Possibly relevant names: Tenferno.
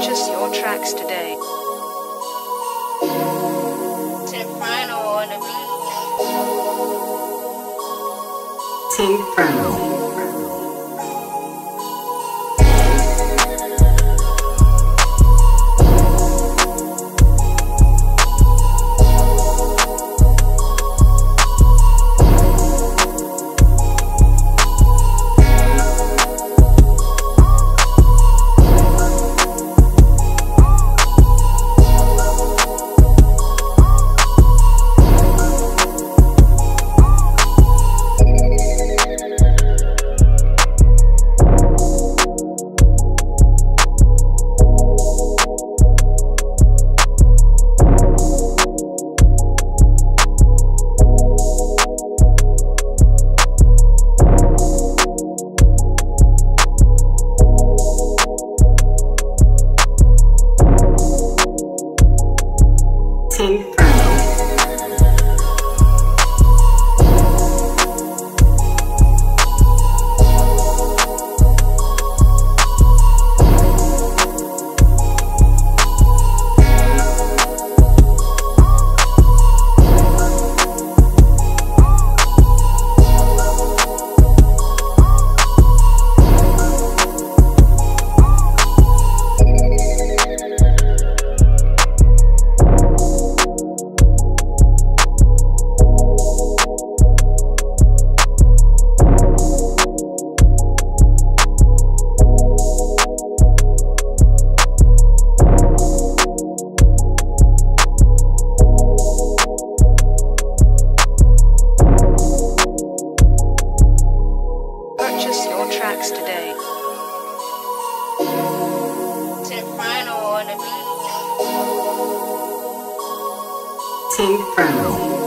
purchase your tracks today. Tenferno on the beat. Tenferno. Today. Tenferno on the beat. Tenferno.